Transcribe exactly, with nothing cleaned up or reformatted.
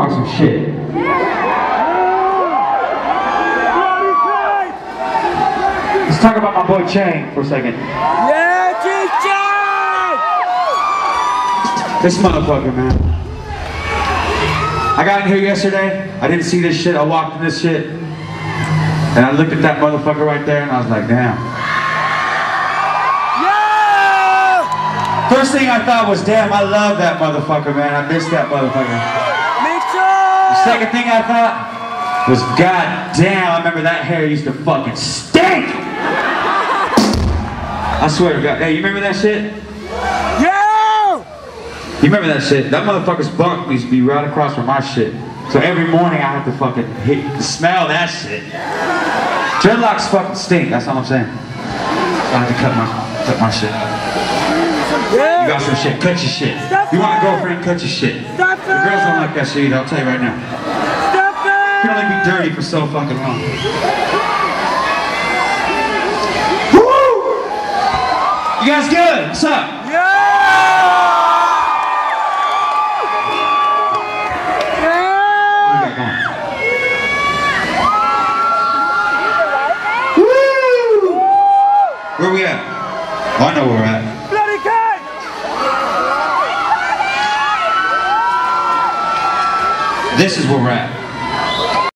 talk some shit. Let's talk about my boy Chang for a second. Yeah, Chang! This motherfucker, man. I got in here yesterday, I didn't see this shit, I walked in this shit, and I looked at that motherfucker right there and I was like, damn. First thing I thought was, damn, I love that motherfucker, man. I miss that motherfucker. Me too! The second thing I thought was, god damn, I remember that hair used to fucking stink! I swear to god. Hey, you remember that shit? Yeah! You remember that shit? That motherfucker's bunk used to be right across from my shit. So every morning I have to fucking hit, smell that shit. Dreadlocks fucking stink, that's all I'm saying. I have to cut my, cut my shit. Yeah. You got some shit, cut your shit. Stop you want it. A girlfriend, cut your shit. Stop the girls don't like that shit either, I'll tell you right now. Stop it! You can only be dirty for so fucking long. Woo! You guys good? What's up? Yeah! Yeah! Woo! Where we at? Oh, I know where we're at. This is where we're at.